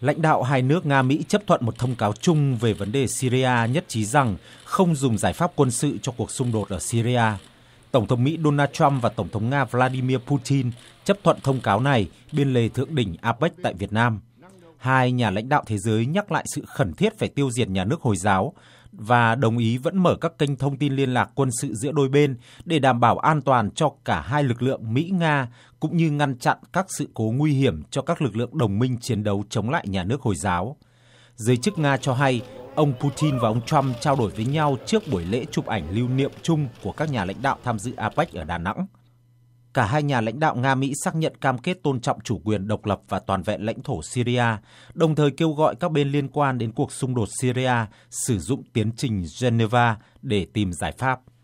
lãnh đạo hai nước Nga-Mỹ chấp thuận một thông cáo chung về vấn đề Syria, nhất trí rằng không dùng giải pháp quân sự cho cuộc xung đột ở Syria. Tổng thống Mỹ Donald Trump và Tổng thống Nga Vladimir Putin chấp thuận thông cáo này bên lề thượng đỉnh APEC tại Việt Nam. Hai nhà lãnh đạo thế giới nhắc lại sự khẩn thiết phải tiêu diệt nhà nước Hồi giáo và đồng ý vẫn mở các kênh thông tin liên lạc quân sự giữa đôi bên để đảm bảo an toàn cho cả hai lực lượng Mỹ-Nga cũng như ngăn chặn các sự cố nguy hiểm cho các lực lượng đồng minh chiến đấu chống lại nhà nước Hồi giáo. Giới chức Nga cho hay, ông Putin và ông Trump trao đổi với nhau trước buổi lễ chụp ảnh lưu niệm chung của các nhà lãnh đạo tham dự APEC ở Đà Nẵng. Cả hai nhà lãnh đạo Nga-Mỹ xác nhận cam kết tôn trọng chủ quyền độc lập và toàn vẹn lãnh thổ Syria, đồng thời kêu gọi các bên liên quan đến cuộc xung đột Syria sử dụng tiến trình Geneva để tìm giải pháp.